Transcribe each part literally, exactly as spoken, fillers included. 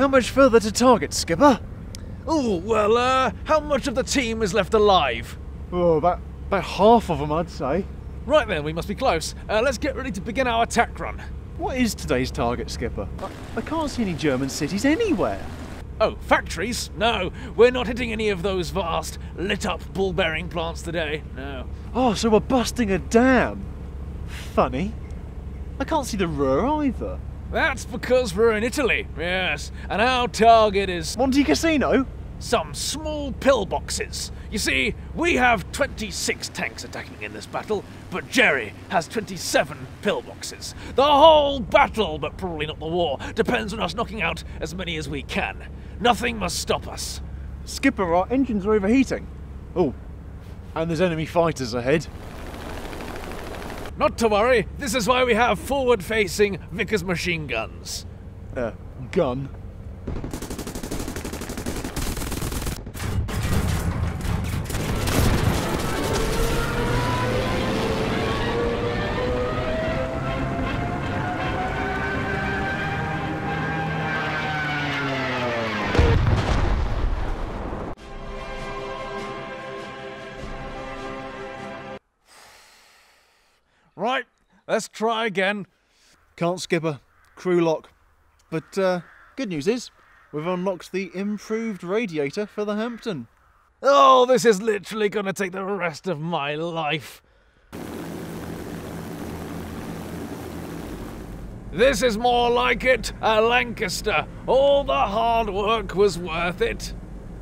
How much further to target, Skipper? Oh, well, uh, how much of the team is left alive? Oh, about, about half of them, I'd say. Right then, we must be close. Uh, let's get ready to begin our attack run. What is today's target, Skipper? I, I can't see any German cities anywhere. Oh, factories? No, we're not hitting any of those vast, lit-up, ball-bearing plants today, no. Oh, so we're busting a dam. Funny. I can't see the Ruhr either. That's because we're in Italy, yes, and our target is... Monte Cassino? Some small pillboxes. You see, we have twenty-six tanks attacking in this battle, but Jerry has twenty-seven pillboxes. The whole battle, but probably not the war, depends on us knocking out as many as we can. Nothing must stop us. Skipper, our engines are overheating. Oh, and there's enemy fighters ahead. Not to worry, this is why we have forward-facing Vickers machine guns. Uh, gun? Right, let's try again. Can't, Skipper. Crew lock. But uh, good news is, we've unlocked the improved radiator for the Hampton. Oh, this is literally going to take the rest of my life. This is more like it, a Lancaster. All the hard work was worth it.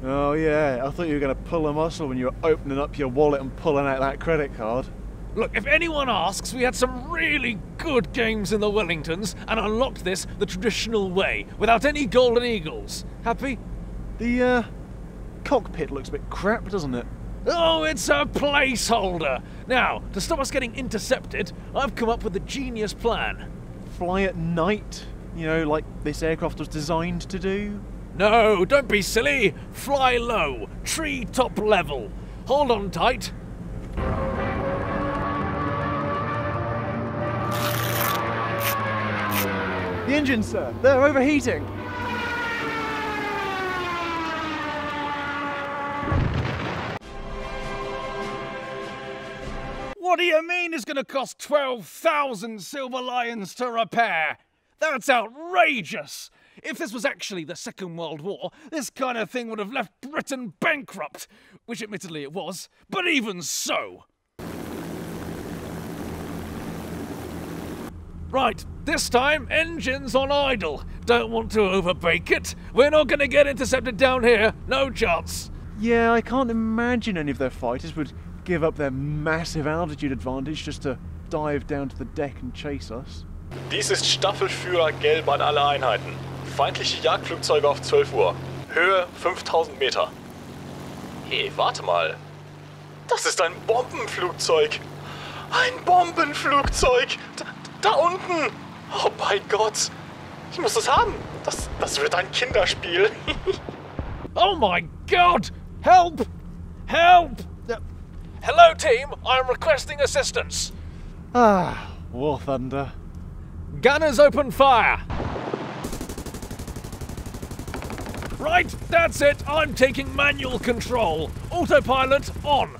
Oh yeah, I thought you were going to pull a muscle when you were opening up your wallet and pulling out that credit card. Look, if anyone asks, we had some really good games in the Wellingtons and unlocked this the traditional way, without any Golden Eagles. Happy? The, uh, cockpit looks a bit crap, doesn't it? Oh, it's a placeholder! Now, to stop us getting intercepted, I've come up with a genius plan. Fly at night? You know, like this aircraft was designed to do? No, don't be silly! Fly low, tree-top level. Hold on tight. The engines, sir, they're overheating. What do you mean it's going to cost twelve thousand Silver Lions to repair? That's outrageous! If this was actually the Second World War, this kind of thing would have left Britain bankrupt, which admittedly it was, but even so. Right, this time, engines on idle. Don't want to overbake it. We're not going to get intercepted down here. No chance. Yeah, I can't imagine any of their fighters would give up their massive altitude advantage just to dive down to the deck and chase us. Dies ist Staffelführer Gelb an alle Einheiten. Feindliche Jagdflugzeuge auf zwölf Uhr. Höhe fünftausend Meter. Hey, warte mal. Das ist ein Bombenflugzeug. Ein Bombenflugzeug! Da unten! Oh mein Gott! Ich muss das haben! Das, das wird ein Kinderspiel! Oh my God! Help! Help! Hello team, I'm requesting assistance! Ah, War Thunder. Gunners open fire! Right, that's it! I'm taking manual control! Autopilot on!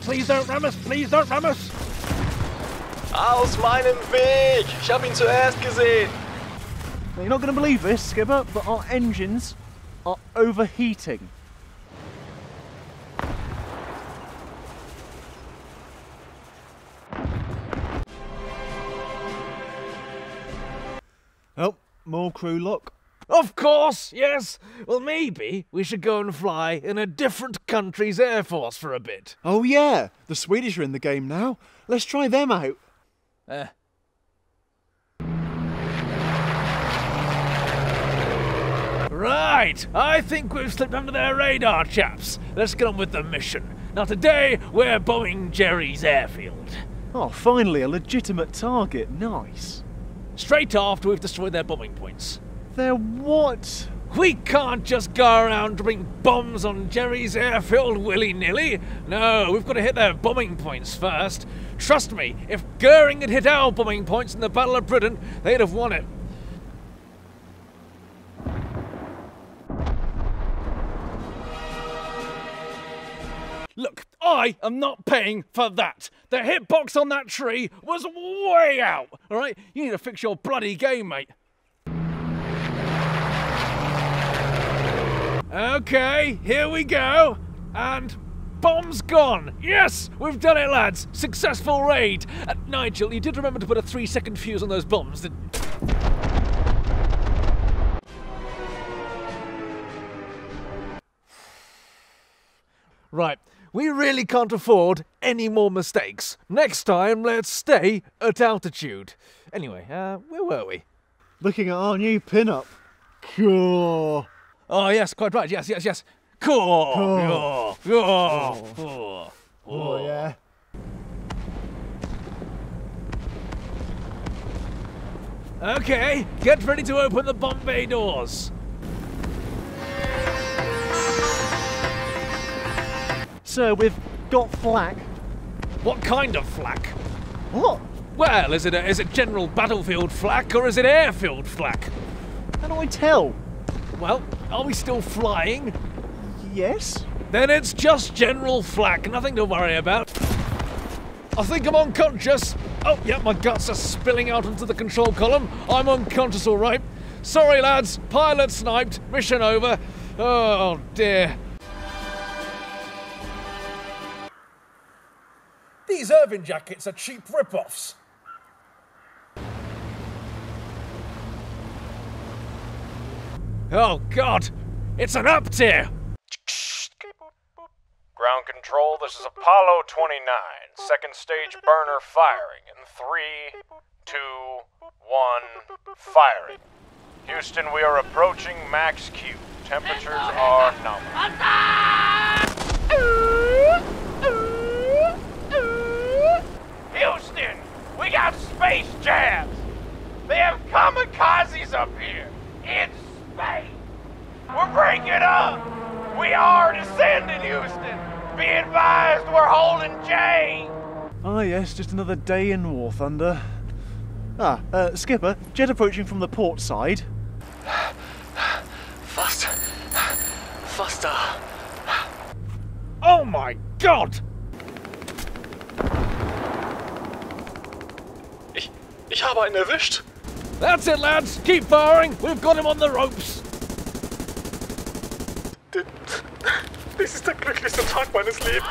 Please don't ram us! Please don't ram us! Aus meinem Weg! Ich hab ihn zuerst gesehen! Now you're not going to believe this, Skipper, but our engines are overheating. Oh, more crew lock. Of course, yes. Well, maybe we should go and fly in a different country's air force for a bit. Oh yeah, the Swedish are in the game now. Let's try them out. Uh. Right, I think we've slipped under their radar, chaps. Let's get on with the mission. Now today, we're bombing Jerry's airfield. Oh, finally a legitimate target, nice. Straight after we've destroyed their bombing points. They're what? We can't just go around dropping bombs on Jerry's airfield willy-nilly. No, we've got to hit their bombing points first. Trust me, if Goering had hit our bombing points in the Battle of Britain, they'd have won it. Look, I am not paying for that. The hitbox on that tree was way out, all right? You need to fix your bloody game, mate. Okay, here we go. And bomb's gone. Yes, we've done it, lads. Successful raid. Uh, Nigel, you did remember to put a three-second fuse on those bombs, didn't you? Right, we really can't afford any more mistakes. Next time, let's stay at altitude. Anyway, uh, where were we? Looking at our new pin-up. Cool. Oh, yes, quite right. Yes, yes, yes. Cool. Cool. Cool. Cool. Cool. Cool. Oh, yeah. Okay, get ready to open the bomb bay doors. Sir, we've got flak. What kind of flak? What? Well, is it a, is it general battlefield flak or is it airfield flak? How do I tell? Well, are we still flying? Yes. Then it's just general flak, nothing to worry about. I think I'm unconscious. Oh, yeah, my guts are spilling out into the control column. I'm unconscious, all right. Sorry, lads. Pilot sniped. Mission over. Oh, dear. These Irvin jackets are cheap rip-offs. Oh, God! It's an up-tier! Ground control, this is Apollo twenty-nine. Second stage burner firing in three, two, one, firing. Houston, we are approaching max Q. Temperatures are nominal. Houston, we got space jams! They have kamikazes up here, in space! We're breaking up! We are descending, Houston! Be advised, we're holding J! Ah yes, just another day in War Thunder. Ah, uh, Skipper, jet approaching from the port side. Faster! Faster! Oh my God! Ich habe einen erwischt. That's it, lads. Keep firing. We've got him on the ropes. This ist der glücklichste Tag meines Lebens.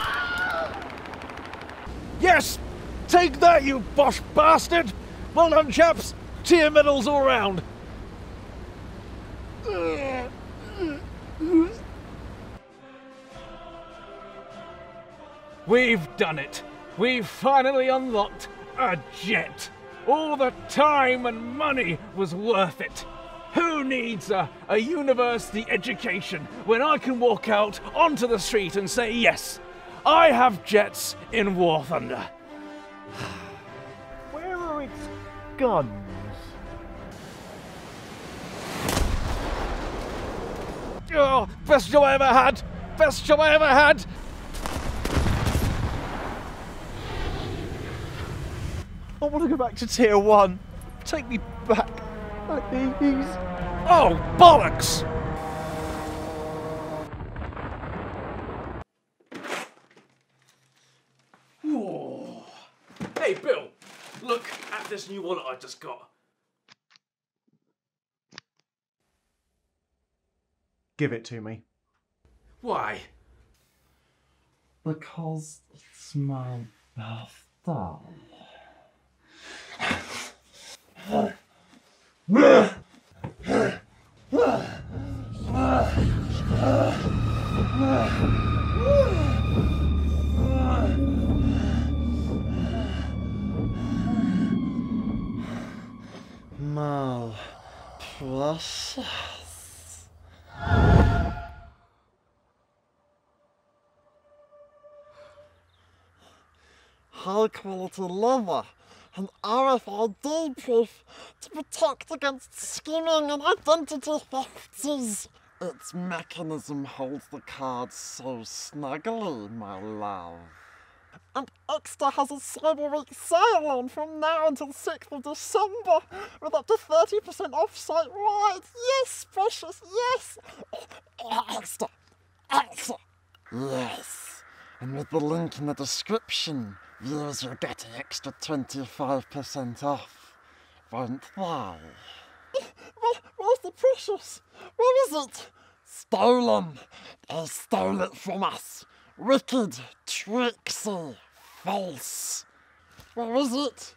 Yes! Take that, you Bosch bastard! Well done, chaps. Tier medals all round. We've done it. We've finally unlocked a jet. All the time and money was worth it. Who needs a, a university education when I can walk out onto the street and say, yes, I have jets in War Thunder. Where are its guns? Oh, best job I ever had! Best job I ever had! I want to go back to tier one. Take me back, please. Oh, bollocks! Ooh. Hey, Bill, look at this new wallet I just got. Give it to me. Why? Because it's my birthday. Mal plus. High quality leather. An R F I D proof to protect against skimming and identity thefts. Its mechanism holds the card so snugly, my love. And Ekster has a Cyber Week sale on from now until sixth of December with up to thirty percent off site wide. Yes, precious, yes! Ekster! Ekster! Yes! and with the link in the description, viewers will get an extra twenty-five percent off. Won't why? Where's the precious? Where is it? Stolen! They stole it from us! Wicked, tricksy, false! Where is it?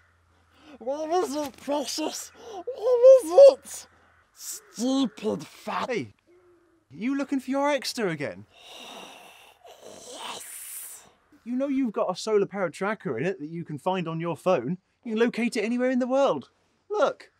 Where is it, precious? Where is it? Stupid fat... Hey! You looking for your Ekster again? Yes! You know you've got a solar powered tracker in it that you can find on your phone. You can locate it anywhere in the world. Look!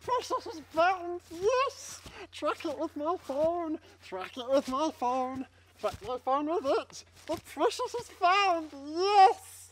Precious was found, yes! Track it with my phone! Track it with my phone! Track my phone with it! The precious was found, yes!